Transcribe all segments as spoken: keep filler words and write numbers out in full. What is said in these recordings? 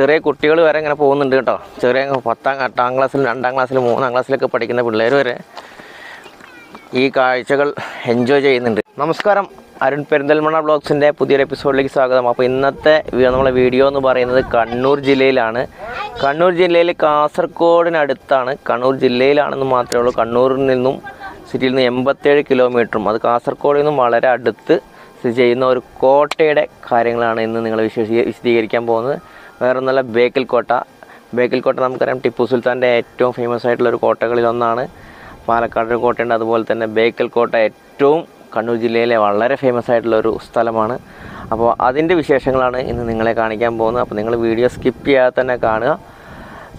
ചെറിയ കുട്ടികൾ വരെ ഇങ്ങനെ പോകുന്നുണ്ട് കേട്ടോ. ചെറിയ പത്താം എട്ടാം ക്ലാസ്സിൽ രണ്ടാം ക്ലാസ്സിൽ മൂന്നാം ക്ലാസ്സിലൊക്കെ പഠിക്കുന്ന പിള്ളേർ വരെ ഈ കാഴ്ചകൾ എൻജോയ് ചെയ്യുന്നുണ്ട്. നമസ്കാരം, അരുൺ പെരിന്തൽമണ്ണ ബ്ലോഗ്സിൻ്റെ പുതിയൊരു എപ്പിസോഡിലേക്ക് സ്വാഗതം. അപ്പോൾ ഇന്നത്തെ നമ്മളെ വീഡിയോ എന്ന് പറയുന്നത് കണ്ണൂർ ജില്ലയിലാണ്. കണ്ണൂർ ജില്ലയിൽ കാസർഗോഡിനടുത്താണ്. കണ്ണൂർ ജില്ലയിലാണെന്ന് മാത്രമേ ഉള്ളൂ. കണ്ണൂരിൽ നിന്നും സിറ്റിയിൽ നിന്ന് എൺപത്തേഴ് കിലോമീറ്ററും അത് കാസർഗോഡിൽ നിന്നും വളരെ അടുത്ത് സ്ഥിതി ചെയ്യുന്ന ഒരു കോട്ടയുടെ കാര്യങ്ങളാണ് ഇന്ന് നിങ്ങൾ വിശദീ വിശദീകരിക്കാൻ പോകുന്നത്. വേറെ ഒന്നല്ല, ബേക്കൽ കോട്ട. ബേക്കൽ കോട്ട നമുക്കറിയാം ടിപ്പു സുൽത്താൻ്റെ ഏറ്റവും ഫേമസ് ആയിട്ടുള്ളൊരു കോട്ടകളിലൊന്നാണ്. പാലക്കാട് ഒരു കോട്ടയുണ്ട്, അതുപോലെ തന്നെ ബേക്കൽ കോട്ട ഏറ്റവും കണ്ണൂർ ജില്ലയിലെ വളരെ ഫേമസ് ആയിട്ടുള്ളൊരു സ്ഥലമാണ്. അപ്പോൾ അതിൻ്റെ വിശേഷങ്ങളാണ് ഇന്ന് നിങ്ങളെ കാണിക്കാൻ പോകുന്നത്. അപ്പോൾ നിങ്ങൾ വീഡിയോ സ്കിപ്പ് ചെയ്യാതെ തന്നെ കാണുക.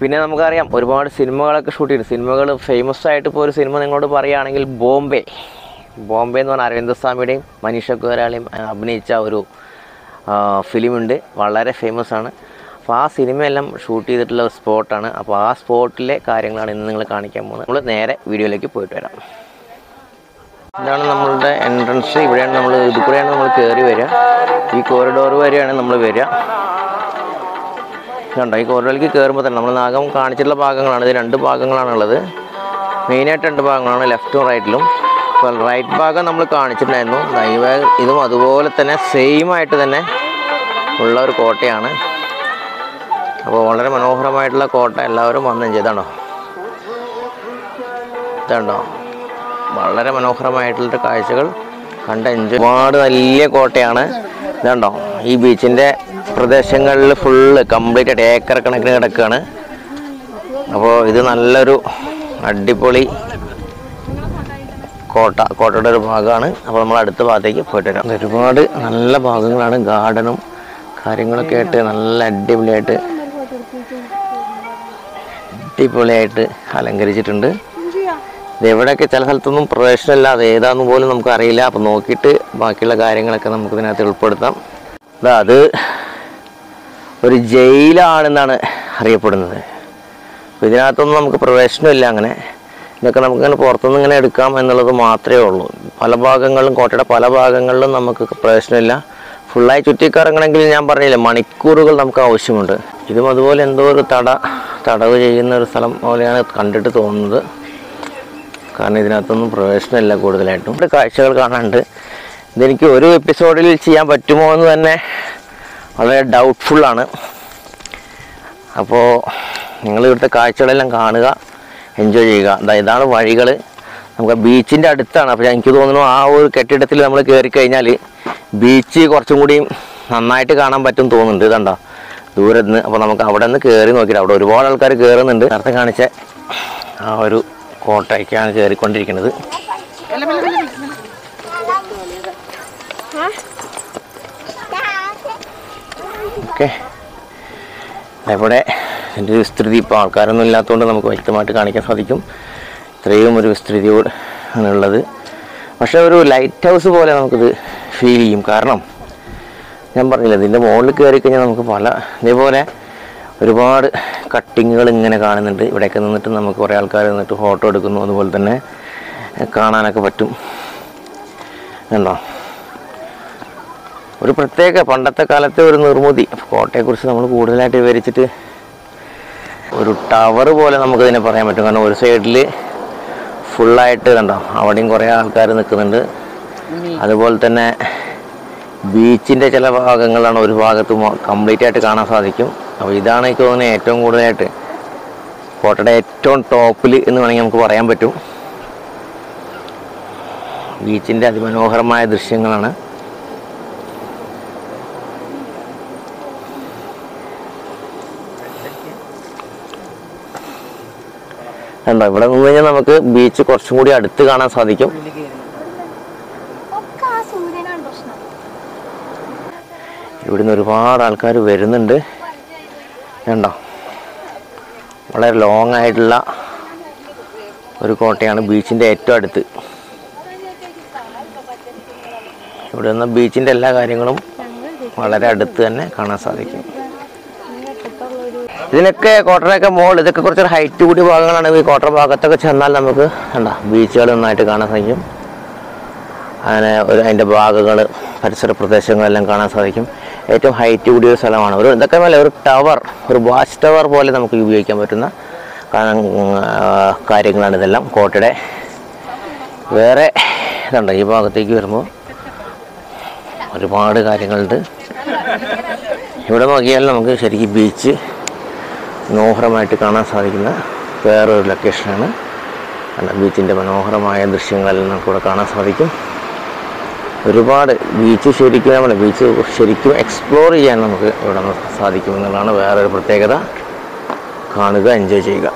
പിന്നെ നമുക്കറിയാം ഒരുപാട് സിനിമകളൊക്കെ ഷൂട്ട് ചെയ്തു. സിനിമകൾ ഫേമസ് ആയിട്ട് ഇപ്പോൾ ഒരു സിനിമ നിങ്ങളോട് പറയുകയാണെങ്കിൽ ബോംബെ ബോംബെ എന്ന് പറഞ്ഞാൽ അരവിന്ദസ്വാമിയുടെയും മനീഷ കൊയിരാളെയും അഭിനയിച്ച ഒരു ഫിലിമുണ്ട്, വളരെ ഫേമസ് ആണ്. അപ്പോൾ ആ സിനിമയെല്ലാം ഷൂട്ട് ചെയ്തിട്ടുള്ള സ്പോട്ടാണ്. അപ്പോൾ ആ സ്പോട്ടിലെ കാര്യങ്ങളാണ് ഇന്ന് നിങ്ങൾ കാണിക്കാൻ പോകുന്നത്. നമ്മൾ നേരെ വീഡിയോയിലേക്ക് പോയിട്ട് വരാം. ഇതാണ് നമ്മളുടെ എൻട്രൻസ്. ഇവിടെയാണ് നമ്മൾ ഇത് കൂടെയാണ് നമ്മൾ കയറി വരിക. ഈ കോറിഡോർ വരെയാണ് നമ്മൾ വരിക. ഇതുണ്ടോ, ഈ കോറിഡോറിലേക്ക് കയറുമ്പോൾ തന്നെ നമ്മൾ നാഗം കാണിച്ചിട്ടുള്ള ഭാഗങ്ങളാണ്. ഇത് രണ്ട് ഭാഗങ്ങളാണുള്ളത്, മെയിനായിട്ട് രണ്ട് ഭാഗങ്ങളാണ്, ലെഫ്റ്റും റൈറ്റിലും. അപ്പോൾ റൈറ്റ് ഭാഗം നമ്മൾ കാണിച്ചിട്ടുണ്ടായിരുന്നു. ഇതും അതുപോലെ തന്നെ സെയിം ആയിട്ട് തന്നെ ഉള്ള ഒരു കോട്ടയാണ്. അപ്പോൾ വളരെ മനോഹരമായിട്ടുള്ള കോട്ട, എല്ലാവരും വന്നു ചെയ്താണോ ഇതാണോ, വളരെ മനോഹരമായിട്ടുള്ള കാഴ്ചകൾ കണ്ട് എൻജോയ്. ഒരുപാട് വലിയ കോട്ടയാണ്. ഇതാണ്ടോ, ഈ ബീച്ചിൻ്റെ പ്രദേശങ്ങളിൽ ഫുള്ള് കംപ്ലീറ്റ് ആയിട്ട് ഏക്കർ കണക്കിന് കിടക്കുകയാണ്. അപ്പോൾ ഇത് നല്ലൊരു അടിപൊളി കോട്ട കോട്ടയുടെ ഒരു ഭാഗമാണ്. അപ്പോൾ നമ്മൾ അടുത്ത ഭാഗത്തേക്ക് പോയിട്ട് വരാം. ഒരുപാട് നല്ല ഭാഗങ്ങളാണ്, ഗാർഡനും കാര്യങ്ങളൊക്കെ ആയിട്ട് നല്ല അടിപൊളിയായിട്ട് അടിപൊളിയായിട്ട് അലങ്കരിച്ചിട്ടുണ്ട്. ഇതെവിടെയൊക്കെ ചില സ്ഥലത്തൊന്നും പ്രവേശനമില്ല, അത് ഏതാണെന്ന് പോലും നമുക്ക് അറിയില്ല. അപ്പോൾ നോക്കിയിട്ട് ബാക്കിയുള്ള കാര്യങ്ങളൊക്കെ നമുക്ക് ഇതിനകത്ത് ഉൾപ്പെടുത്താം. അത് ഒരു ജയിലാണെന്നാണ് അറിയപ്പെടുന്നത്. ഇതിനകത്തൊന്നും നമുക്ക് പ്രവേശനമില്ല. അങ്ങനെ ഇതൊക്കെ നമുക്കിങ്ങനെ പുറത്തുനിന്ന് ഇങ്ങനെ എടുക്കാം എന്നുള്ളത് മാത്രമേ ഉള്ളൂ. പല ഭാഗങ്ങളിലും കോട്ടയുടെ പല ഭാഗങ്ങളിലും നമുക്ക് പ്രവേശനമില്ല. ഫുള്ളായി ചുറ്റിക്കറങ്ങണമെങ്കിൽ ഞാൻ പറഞ്ഞില്ല, മണിക്കൂറുകൾ നമുക്ക് ആവശ്യമുണ്ട്. ഇതും അതുപോലെ എന്തോ ഒരു തട തടവ് ചെയ്യുന്ന ഒരു സ്ഥലം പോലെയാണ് കണ്ടിട്ട് തോന്നുന്നത്, കാരണം ഇതിനകത്തൊന്നും പ്രവേശനമില്ല. കൂടുതലായിട്ടും ഇവിടെ കാഴ്ചകൾ കാണാനുണ്ട്. ഇതെനിക്ക് ഒരു എപ്പിസോഡിൽ ചെയ്യാൻ പറ്റുമോ എന്ന് തന്നെ വളരെ ഡൗട്ട്ഫുള്ളാണ്. അപ്പോൾ നിങ്ങൾ ഇവിടുത്തെ കാഴ്ചകളെല്ലാം കാണുക, എൻജോയ് ചെയ്യുക. അതാ ഇതാണ് വഴികൾ. നമുക്ക് ബീച്ചിൻ്റെ അടുത്താണ്. അപ്പോൾ എനിക്ക് തോന്നുന്നു ആ ഒരു കെട്ടിടത്തിൽ നമ്മൾ കയറി കഴിഞ്ഞാൽ ബീച്ച് കുറച്ചും കൂടി നന്നായിട്ട് കാണാൻ പറ്റും തോന്നുന്നുണ്ട്. ഇതാണ്ടോ ദൂരെ നിന്ന്. അപ്പോൾ നമുക്ക് അവിടെ നിന്ന് കയറി നോക്കിയിട്ട് അവിടെ ഒരുപാട് ആൾക്കാർ കയറുന്നുണ്ട്. നേരത്തെ കാണിച്ച ആ ഒരു കോട്ടയ്ക്കാണ് കയറിക്കൊണ്ടിരിക്കുന്നത്. ഓക്കെ, ഇവിടെ എൻ്റെ വിസ്തൃതി ഇപ്പോൾ ആൾക്കാരൊന്നും ഇല്ലാത്തതുകൊണ്ട് നമുക്ക് വ്യക്തമായിട്ട് കാണിക്കാൻ സാധിക്കും. ഇത്രയും ഒരു വിസ്തൃതിയോട് ആണുള്ളത്. പക്ഷേ ഒരു ലൈറ്റ് ഹൗസ് പോലെ നമുക്കിത് ഫീൽ ചെയ്യും. കാരണം ഞാൻ പറഞ്ഞില്ല, ഇതിൻ്റെ മുകളിൽ കയറി കഴിഞ്ഞാൽ നമുക്ക് പല ഇതേപോലെ ഒരുപാട് കട്ടിങ്ങുകൾ ഇങ്ങനെ കാണുന്നുണ്ട്. ഇവിടെയൊക്കെ നിന്നിട്ട് നമുക്ക് കുറേ ആൾക്കാർ നിന്നിട്ട് ഫോട്ടോ എടുക്കുന്നു, അതുപോലെ തന്നെ കാണാനൊക്കെ പറ്റും. കണ്ടോ, ഒരു പ്രത്യേക പണ്ടത്തെ കാലത്തെ ഒരു നിർമ്മിതി. കോട്ടയെക്കുറിച്ച് നമ്മൾ കൂടുതലായിട്ട് വിവരിച്ചിട്ട് ഒരു ടവർ പോലെ നമുക്കിതിനെ പറയാൻ പറ്റും. കാരണം ഒരു സൈഡിൽ ഫുള്ളായിട്ട് കണ്ടോ അവിടെയും കുറേ ആൾക്കാർ നിൽക്കുന്നുണ്ട്. അതുപോലെ തന്നെ ബീച്ചിൻ്റെ ചില ഭാഗങ്ങളാണ് ഒരു ഭാഗത്ത് കംപ്ലീറ്റ് ആയിട്ട് കാണാൻ സാധിക്കും. അപ്പോൾ ഇതാണ് എനിക്ക് തോന്നുന്നത് ഏറ്റവും കൂടുതലായിട്ട് കോട്ടയുടെ ഏറ്റവും ടോപ്പിൽ എന്ന് വേണമെങ്കിൽ നമുക്ക് പറയാൻ പറ്റും. ബീച്ചിൻ്റെ അതിമനോഹരമായ ദൃശ്യങ്ങളാണ്. കണ്ടോ, ഇവിടെ നിന്ന് കഴിഞ്ഞാൽ നമുക്ക് ബീച്ച് കുറച്ചും കൂടി അടുത്ത് കാണാൻ സാധിക്കും. ഇവിടുന്ന് ഒരുപാട് ആൾക്കാർ വരുന്നുണ്ട്. കണ്ടോ, വളരെ ലോങ് ആയിട്ടുള്ള ഒരു കോട്ടയാണ്, ബീച്ചിൻ്റെ ഏറ്റവും അടുത്ത്. ഇവിടെ നിന്ന് ബീച്ചിൻ്റെ എല്ലാ കാര്യങ്ങളും വളരെ അടുത്ത് തന്നെ കാണാൻ സാധിക്കും. ഇതിനൊക്കെ കോട്ടറൊക്കെ മോൾ ഇതൊക്കെ കുറച്ചൊരു ഹൈറ്റ് കൂടിയ ഭാഗങ്ങളാണ്. ഈ കോട്ടറ ഭാഗത്തൊക്കെ ചെന്നാൽ നമുക്ക് കണ്ടോ ബീച്ചുകൾ നന്നായിട്ട് കാണാൻ സാധിക്കും. അതിൻ്റെ ഭാഗങ്ങൾ പരിസര പ്രദേശങ്ങളെല്ലാം കാണാൻ സാധിക്കും. ഏറ്റവും ഹൈറ്റ് കൂടിയ ഒരു സ്ഥലമാണ്. ഒരു ഇതൊക്കെ പോലെ ഒരു ടവർ, ഒരു വാച്ച് ടവർ പോലെ നമുക്ക് ഉപയോഗിക്കാൻ പറ്റുന്ന കാര്യങ്ങളാണ് ഇതെല്ലാം കോട്ടയുടെ. വേറെ ഇതുണ്ട്, ഈ ഭാഗത്തേക്ക് വരുമ്പോൾ ഒരുപാട് കാര്യങ്ങളുണ്ട്. ഇവിടെ നോക്കിയാൽ നമുക്ക് ശരിക്കും ബീച്ച് മനോഹരമായിട്ട് കാണാൻ സാധിക്കുന്ന വേറൊരു ലൊക്കേഷനാണ്. ബീച്ചിൻ്റെ മനോഹരമായ ദൃശ്യങ്ങളെല്ലാം നമുക്കിവിടെ കാണാൻ സാധിക്കും. ഒരുപാട് ബീച്ച് ശരിക്കും നമ്മൾ ബീച്ച് ശരിക്കും എക്സ്പ്ലോർ ചെയ്യാൻ നമുക്ക് ഇവിടെ സാധിക്കുമെന്നുള്ളതാണ് വേറൊരു പ്രത്യേകത. കാണുക, എൻജോയ് ചെയ്യുക.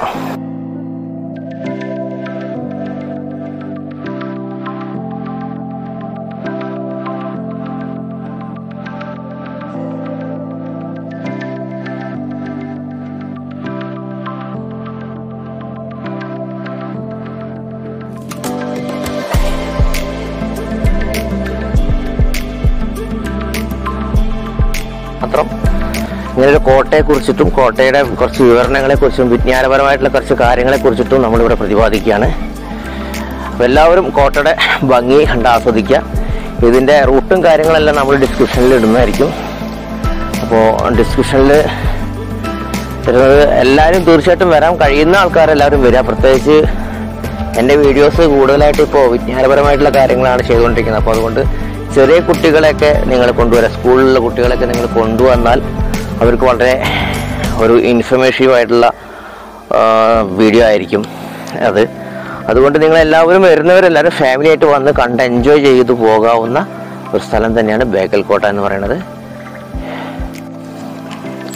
മാത്രം ഇങ്ങനൊരു കോട്ടയെക്കുറിച്ചിട്ടും കോട്ടയുടെ കുറച്ച് വിവരണങ്ങളെക്കുറിച്ചും വിജ്ഞാനപരമായിട്ടുള്ള കുറച്ച് കാര്യങ്ങളെക്കുറിച്ചിട്ടും നമ്മളിവിടെ പ്രതിപാദിക്കുകയാണ്. അപ്പോൾ എല്ലാവരും കോട്ടയുടെ ഭംഗി കണ്ട് ആസ്വദിക്കുക. ഇതിൻ്റെ റൂട്ടും കാര്യങ്ങളെല്ലാം നമ്മൾ ഡിസ്ക്രിപ്ഷനിൽ ഇടുന്നതായിരിക്കും. അപ്പോൾ ഡിസ്ക്രിപ്ഷനിൽ തരുന്നത് എല്ലാവരും തീർച്ചയായിട്ടും വരാം. കഴിയുന്ന ആൾക്കാരെല്ലാവരും വരിക. പ്രത്യേകിച്ച് എൻ്റെ വീഡിയോസ് കൂടുതലായിട്ട് ഇപ്പോൾ വിജ്ഞാനപരമായിട്ടുള്ള കാര്യങ്ങളാണ് ചെയ്തുകൊണ്ടിരിക്കുന്നത്. അപ്പോൾ അതുകൊണ്ട് ചെറിയ കുട്ടികളെയൊക്കെ നിങ്ങൾ കൊണ്ടുവരാം. സ്കൂളിലുള്ള കുട്ടികളെയൊക്കെ നിങ്ങൾ കൊണ്ടുവന്നാൽ അവർക്ക് വളരെ ഒരു ഇൻഫർമേറ്റീവായിട്ടുള്ള വീഡിയോ ആയിരിക്കും അത്. അതുകൊണ്ട് നിങ്ങളെല്ലാവരും വരുന്നവരെല്ലാവരും ഫാമിലിയായിട്ട് വന്ന് കണ്ട് എൻജോയ് ചെയ്ത് പോകാവുന്ന ഒരു സ്ഥലം തന്നെയാണ് ബേക്കൽ കോട്ട എന്ന് പറയുന്നത്.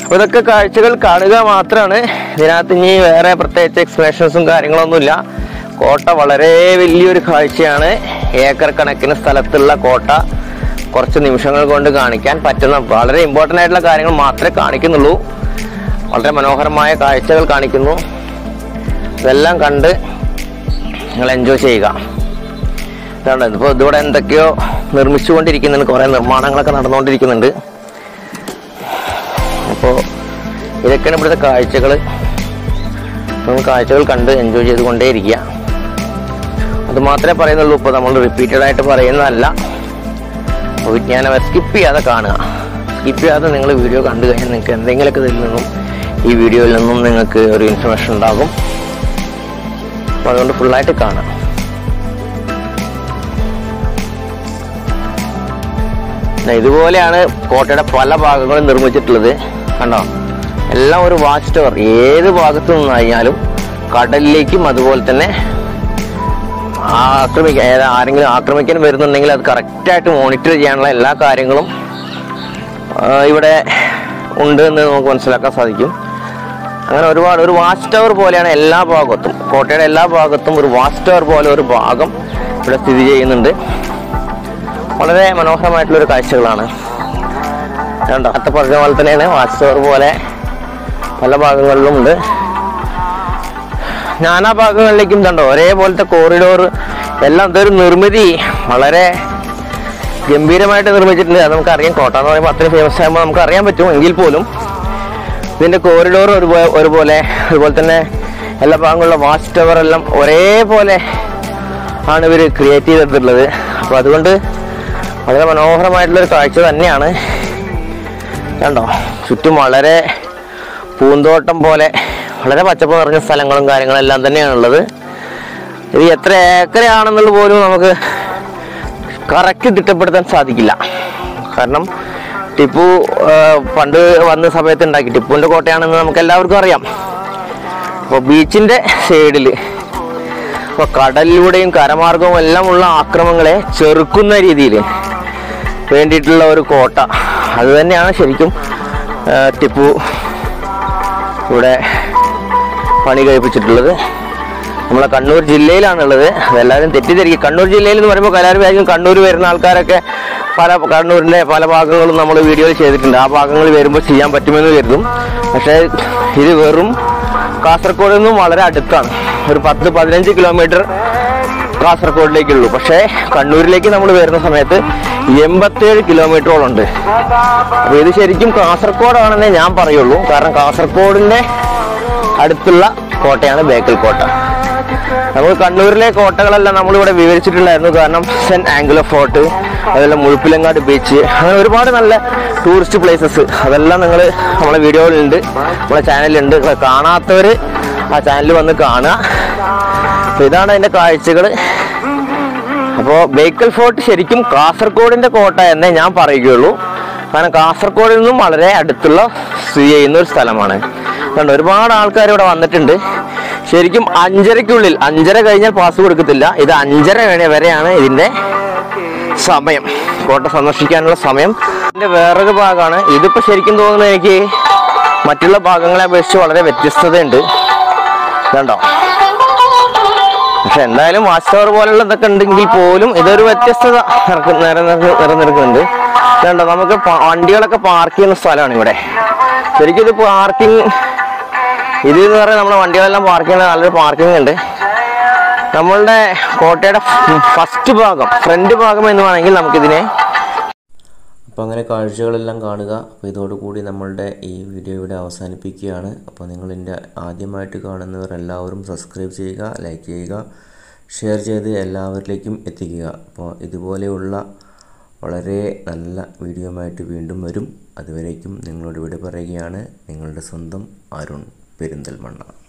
അപ്പോൾ ഇതൊക്കെ കാഴ്ചകൾ കാണുക മാത്രമാണ്. ഇതിനകത്ത് ഇനി വേറെ പ്രത്യേകിച്ച് എക്സ്പ്ലനേഷൻസും കാര്യങ്ങളൊന്നുമില്ല. കോട്ട വളരെ വലിയൊരു കാഴ്ചയാണ്. ഏക്കർ കണക്കിന് സ്ഥലത്തുള്ള കോട്ട കുറച്ച് നിമിഷങ്ങൾ കൊണ്ട് കാണിക്കാൻ പറ്റുന്ന വളരെ ഇമ്പോർട്ടൻ്റ് ആയിട്ടുള്ള കാര്യങ്ങൾ മാത്രമേ കാണിക്കുന്നുള്ളൂ. വളരെ മനോഹരമായ കാഴ്ചകൾ കാണിക്കുന്നു. ഇതെല്ലാം കണ്ട് നിങ്ങൾ എൻജോയ് ചെയ്യുക. ഇതാണ് ഇപ്പോൾ ഇതിവിടെ എന്തൊക്കെയോ നിർമ്മിച്ചുകൊണ്ടിരിക്കുന്നുണ്ട്, കുറേ നിർമ്മാണങ്ങളൊക്കെ നടന്നുകൊണ്ടിരിക്കുന്നുണ്ട്. അപ്പോൾ ഇതൊക്കെയാണ് ഇവിടുത്തെ കാഴ്ചകൾ. നമ്മൾ കാഴ്ചകൾ കണ്ട് എൻജോയ് ചെയ്തുകൊണ്ടേയിരിക്കുക. അത് മാത്രമേ പറയുന്നുള്ളൂ. ഇപ്പോൾ നമ്മൾ റിപ്പീറ്റഡ് ആയിട്ട് പറയുന്നതല്ല. വിജ്ഞാനം സ്കിപ്പ് ചെയ്യാതെ കാണുക. സ്കിപ്പ് ചെയ്യാതെ നിങ്ങൾ വീഡിയോ കണ്ടു കഴിഞ്ഞാൽ നിങ്ങൾക്ക് എന്തെങ്കിലുമൊക്കെ ഇതിൽ നിന്നും ഈ വീഡിയോയിൽ നിന്നും നിങ്ങൾക്ക് ഒരു ഇൻഫർമേഷൻ ഉണ്ടാകും. അപ്പോൾ അതുകൊണ്ട് ഫുള്ളായിട്ട് കാണാം. ഇതുപോലെയാണ് കോട്ടയുടെ പല ഭാഗങ്ങളും നിർമ്മിച്ചിട്ടുള്ളത്. കണ്ടോ, എല്ലാം ഒരു വാച്ച് ടവർ. ഏത് ഭാഗത്തു നിന്നായാലും കടലിലേക്കും അതുപോലെ തന്നെ ആക്രമിക്കാൻ ആരെങ്കിലും ആക്രമിക്കാൻ വരുന്നുണ്ടെങ്കിൽ അത് കറക്റ്റായിട്ട് മോണിറ്റർ ചെയ്യാനുള്ള എല്ലാ കാര്യങ്ങളും ഇവിടെ ഉണ്ട് എന്ന് നമുക്ക് മനസ്സിലാക്കാൻ സാധിക്കും. അങ്ങനെ ഒരുപാട് ഒരു വാച്ച് ടവർ പോലെയാണ് എല്ലാ ഭാഗത്തും. കോട്ടയുടെ എല്ലാ ഭാഗത്തും ഒരു വാച്ച് ടവർ പോലെ ഒരു ഭാഗം ഇവിടെ സ്ഥിതി ചെയ്യുന്നുണ്ട്. വളരെ മനോഹരമായിട്ടുള്ളൊരു കാഴ്ചകളാണ്. കണ്ടോ, അത്ത പറഞ്ഞ പോലെ തന്നെയാണ് വാച്ച് ടവർ പോലെ പല ഭാഗങ്ങളിലും ഉണ്ട്. നാനാ ഭാഗങ്ങളിലേക്കും കണ്ടോ ഒരേപോലത്തെ കോറിഡോർ എല്ലാം. ഇതൊരു നിർമ്മിതി വളരെ ഗംഭീരമായിട്ട് നിർമ്മിച്ചിട്ടുണ്ട്. അത് നമുക്കറിയാം. കോട്ട എന്ന് പറയുമ്പോൾ അത്രയും ഫേമസ് ആകുമ്പോൾ നമുക്ക് അറിയാൻ പറ്റും. എങ്കിൽ പോലും ഇതിൻ്റെ കോറിഡോർ ഒരുപോലെ ഒരുപോലെ അതുപോലെ തന്നെ എല്ലാ ഭാഗങ്ങളിലുള്ള വാച്ച് ടവർ എല്ലാം ഒരേപോലെ ആണ് ഇവർ ക്രിയേറ്റ് ചെയ്തിട്ടുള്ളത്. അപ്പോൾ അതുകൊണ്ട് വളരെ മനോഹരമായിട്ടുള്ളൊരു കാഴ്ച തന്നെയാണ്. കണ്ടോ, ചുറ്റും വളരെ പൂന്തോട്ടം പോലെ വളരെ പച്ചപ്പ് നിറഞ്ഞ സ്ഥലങ്ങളും കാര്യങ്ങളെല്ലാം തന്നെയാണുള്ളത്. ഇത് എത്ര ഏക്കറയാണെന്നുള്ളത് പോലും നമുക്ക് കറക്റ്റ് തിട്ടപ്പെടുത്താൻ സാധിക്കില്ല. കാരണം ടിപ്പു പണ്ട് വന്ന സമയത്ത് ഉണ്ടാക്കി ടിപ്പുവിൻ്റെ കോട്ടയാണെന്ന് നമുക്ക് എല്ലാവർക്കും അറിയാം. അപ്പോൾ ബീച്ചിൻ്റെ സൈഡിൽ ഇപ്പോൾ കടലിലൂടെയും കരമാർഗവും എല്ലാം ഉള്ള ആക്രമങ്ങളെ ചെറുക്കുന്ന രീതിയിൽ വേണ്ടിയിട്ടുള്ള ഒരു കോട്ട. അത് തന്നെയാണ് ശരിക്കും ടിപ്പു ഇവിടെ പണി കഴിപ്പിച്ചിട്ടുള്ളത്. നമ്മളെ കണ്ണൂർ ജില്ലയിലാണുള്ളത്. അതെല്ലാവരും തെറ്റിദ്ധരിക്കും. കണ്ണൂർ ജില്ലയിൽ എന്ന് പറയുമ്പോൾ കലാരമായിരിക്കും. കണ്ണൂർ വരുന്ന ആൾക്കാരൊക്കെ പല കണ്ണൂരിൻ്റെ പല ഭാഗങ്ങളും നമ്മൾ വീഡിയോയിൽ ചെയ്തിട്ടുണ്ട്. ആ ഭാഗങ്ങൾ വരുമ്പോൾ ചെയ്യാൻ പറ്റുമെന്ന് കരുതും. പക്ഷേ ഇത് വെറും കാസർഗോഡ് നിന്നും വളരെ അടുത്താണ്. ഒരു പത്ത് പതിനഞ്ച് കിലോമീറ്റർ കാസർഗോഡിലേക്കുള്ളൂ. പക്ഷേ കണ്ണൂരിലേക്ക് നമ്മൾ വരുന്ന സമയത്ത് എൺപത്തേഴ് കിലോമീറ്ററോളം ഉണ്ട്. അപ്പോൾ ഇത് ശരിക്കും കാസർഗോഡാണെന്നേ ഞാൻ പറയുള്ളൂ. കാരണം കാസർഗോഡിൻ്റെ അടുത്തുള്ള കോട്ടയാണ് ബേക്കൽ കോട്ട. നമുക്ക് കണ്ണൂരിലെ കോട്ടകളെല്ലാം നമ്മളിവിടെ വിവരിച്ചിട്ടുണ്ടായിരുന്നു. കാരണം സെൻറ്റ് ആംഗുലർ ഫോർട്ട്, അതെല്ലാം മുഴുപ്പിലങ്ങാട് ബീച്ച്, അങ്ങനെ ഒരുപാട് നല്ല ടൂറിസ്റ്റ് പ്ലേസസ് അതെല്ലാം നിങ്ങൾ നമ്മളെ വീഡിയോയിലുണ്ട്, നമ്മളെ ചാനലിലുണ്ട്. കാണാത്തവർ ആ ചാനലിൽ വന്ന് കാണുക. അപ്പോൾ ഇതാണ് അതിൻ്റെ കാഴ്ചകൾ. അപ്പോൾ ബേക്കൽ ഫോർട്ട് ശരിക്കും കാസർഗോഡിൻ്റെ കോട്ട എന്നേ ഞാൻ പറയുകയുള്ളൂ. കാരണം കാസർഗോഡിൽ നിന്നും വളരെ അടുത്തുള്ള സ്ഥിതി ചെയ്യുന്ന ഒരു സ്ഥലമാണ്. കണ്ടോ, ഒരുപാട് ആൾക്കാർ ഇവിടെ വന്നിട്ടുണ്ട്. ശരിക്കും അഞ്ചരയ്ക്കുള്ളിൽ, അഞ്ചര കഴിഞ്ഞാൽ പാസ് കൊടുക്കത്തില്ല, ഇത് അഞ്ചര വരെയാണ് ഇതിൻ്റെ സമയം, കോട്ട സന്ദർശിക്കാനുള്ള സമയം. ഇതിൻ്റെ വേറൊരു ഭാഗമാണ് ഇതിപ്പോൾ ശരിക്കും തോന്നുന്നത് എനിക്ക് മറ്റുള്ള ഭാഗങ്ങളെ അപേക്ഷിച്ച് വളരെ വ്യത്യസ്തതയുണ്ട്. കണ്ടോ, പക്ഷെ എന്തായാലും വാച്ച് ടവർ പോലുള്ള ഇതൊക്കെ ഉണ്ടെങ്കിൽ പോലും ഇതൊരു വ്യത്യസ്തത നിലനിൽക്കുന്നുണ്ട്. കണ്ടോ, നമുക്ക് വണ്ടികളൊക്കെ പാർക്ക് ചെയ്യുന്ന സ്ഥലമാണ് ഇവിടെ. ശരിക്കും ഇത് പാർക്കിംഗ്, ഇത് എന്ന് പറഞ്ഞാൽ നമ്മുടെ വണ്ടികളെല്ലാം പാർക്ക് ചെയ്യുന്ന നല്ലൊരു പാർക്കിംഗ് ഉണ്ട്. നമ്മളുടെ കോട്ടയുടെ ഫസ്റ്റ് ഭാഗം, ഫ്രണ്ട് ഭാഗം എന്ന് വേണമെങ്കിൽ നമുക്കിതിനെ. അപ്പോൾ അങ്ങനെ കാഴ്ചകളെല്ലാം കാണുക. അപ്പോൾ ഇതോടുകൂടി നമ്മളുടെ ഈ വീഡിയോ ഇവിടെ അവസാനിപ്പിക്കുകയാണ്. അപ്പോൾ നിങ്ങൾ എൻ്റെ ആദ്യമായിട്ട് കാണുന്നവർ എല്ലാവരും സബ്സ്ക്രൈബ് ചെയ്യുക, ലൈക്ക് ചെയ്യുക, ഷെയർ ചെയ്ത് എല്ലാവരിലേക്കും എത്തിക്കുക. അപ്പോൾ ഇതുപോലെയുള്ള വളരെ നല്ല വീഡിയോയുമായിട്ട് വീണ്ടും വരും. അതുവരേക്കും നിങ്ങളോട് ഇവിടെ പറയുകയാണ് നിങ്ങളുടെ സ്വന്തം അരുൺ പെരിന്തൽമണ്ണ.